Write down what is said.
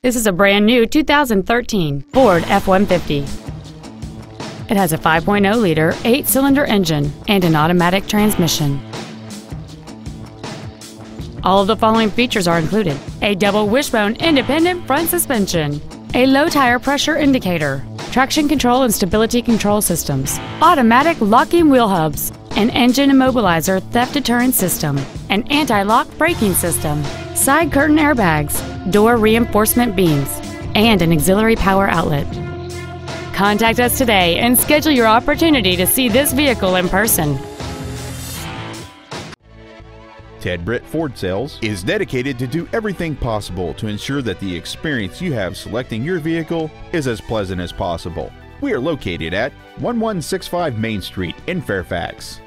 This is a brand new 2013 Ford F-150. It has a 5.0-liter 8-cylinder engine and an automatic transmission. All of the following features are included: a double wishbone independent front suspension, a low tire pressure indicator, traction control and stability control systems, automatic locking wheel hubs, an engine immobilizer theft deterrent system, an anti-lock braking system, side curtain airbags, door reinforcement beams, and an auxiliary power outlet. Contact us today and schedule your opportunity to see this vehicle in person. Ted Britt Ford Sales is dedicated to do everything possible to ensure that the experience you have selecting your vehicle is as pleasant as possible. We are located at 1165 Main Street in Fairfax.